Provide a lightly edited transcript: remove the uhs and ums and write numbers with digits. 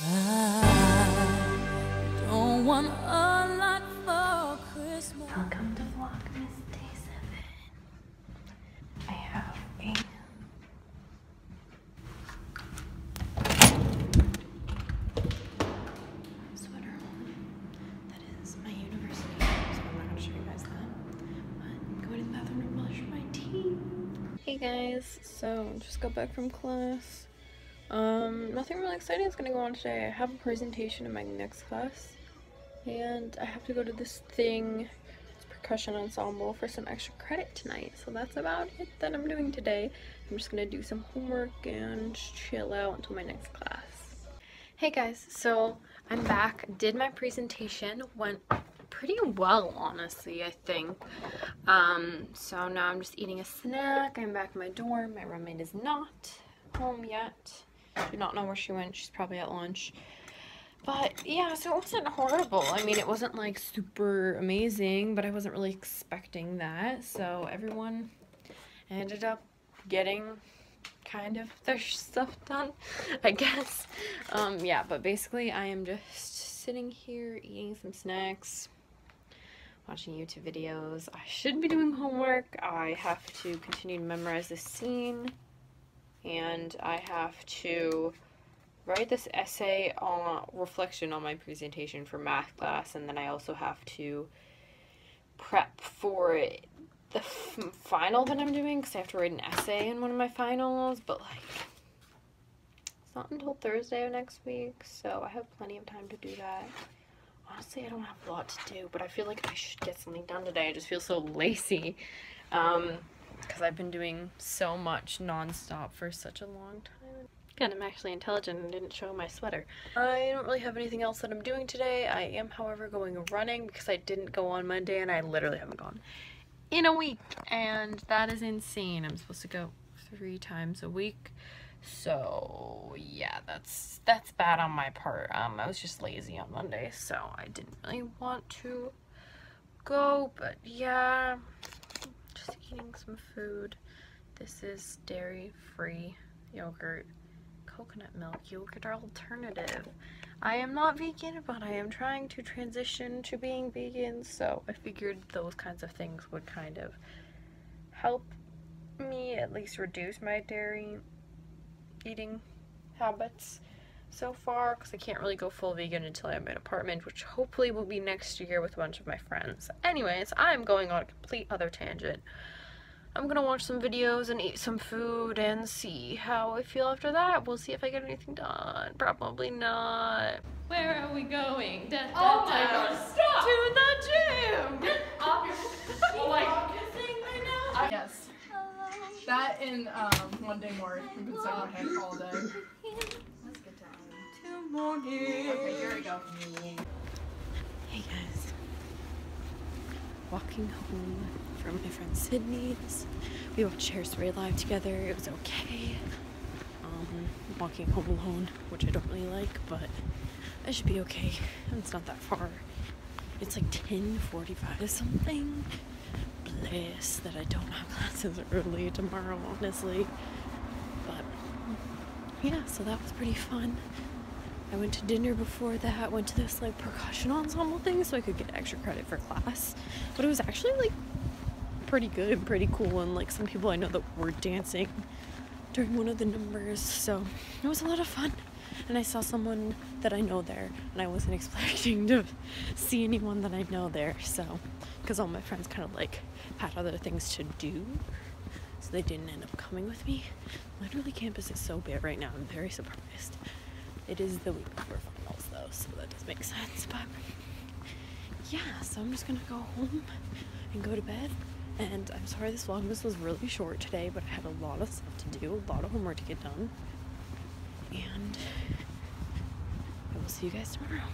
I don't want a lot for Christmas. Welcome to Vlogmas Day 7. I have a sweater on that is my university, so I'm not going to show you guys that. But I'm going to the bathroom to brush my teeth. Hey guys, so just got back from class. Nothing really exciting is gonna go on today. I have a presentation in my next class, and I have to go to this thing, it's percussion ensemble, for some extra credit tonight. So that's about it that I'm doing today. I'm just gonna do some homework and chill out until my next class. Hey guys, so I'm back. Did my presentation, went pretty well, honestly, I think. So now I'm just eating a snack. I'm back in my dorm. My roommate is not home yet. Do not know where she went. She's probably at lunch. But yeah, so it wasn't horrible. I mean, it wasn't like super amazing, but I wasn't really expecting that. So everyone ended up getting kind of their stuff done, I guess. Yeah, but basically I am just sitting here eating some snacks, watching YouTube videos. I should be doing homework. I have to continue to memorize this scene. And I have to write this essay on reflection on my presentation for math class, and then I also have to prep for the final that I'm doing, because I have to write an essay in one of my finals, but like, it's not until Thursday of next week, so I have plenty of time to do that. Honestly, I don't have a lot to do, but I feel like I should get something done today. I just feel so lazy. Because I've been doing so much non-stop for such a long time. And I'm actually intelligent and didn't show my sweater. I don't really have anything else that I'm doing today. I am, however, going running because I didn't go on Monday, and I literally haven't gone in a week. And that is insane. I'm supposed to go 3 times a week. So yeah, that's bad on my part. I was just lazy on Monday, so I didn't really want to go, but yeah. Just eating some food. This is dairy-free yogurt, coconut milk yogurt alternative. I am not vegan, but I am trying to transition to being vegan, so I figured those kinds of things would kind of help me at least reduce my dairy eating habits so far, because I can't really go full vegan until I have an apartment, which hopefully will be next year with a bunch of my friends. Anyways, I'm going on a complete other tangent. I'm gonna watch some videos and eat some food and see how I feel after that. We'll see if I get anything done. Probably not. Where are we going? Da, da, oh my gosh, stop! To the gym! Get off your oh right now? Yes. That and one day more. We've been stuck in my head all day. Morning. Okay, here we go. Hey guys, walking home from my friend Sydney's. We watched Hairspray Live together. It was okay. Walking home alone, which I don't really like, but I should be okay. It's not that far. It's like 10:45 or something. Bless that I don't have classes early tomorrow, honestly. But yeah, so that was pretty fun. I went to dinner before that, went to this like percussion ensemble thing so I could get extra credit for class, but it was actually like pretty good and pretty cool, and like some people I know that were dancing during one of the numbers, so it was a lot of fun. And I saw someone that I know there, and I wasn't expecting to see anyone that I know there, so because all my friends kind of like had other things to do, so they didn't end up coming with me. Literally campus is so bad right now, I'm very surprised. It is the week before finals though, so that does make sense, but yeah, so I'm just gonna go home and go to bed. And I'm sorry this Vlogmas was really short today, but I had a lot of stuff to do, a lot of homework to get done, and I will see you guys tomorrow.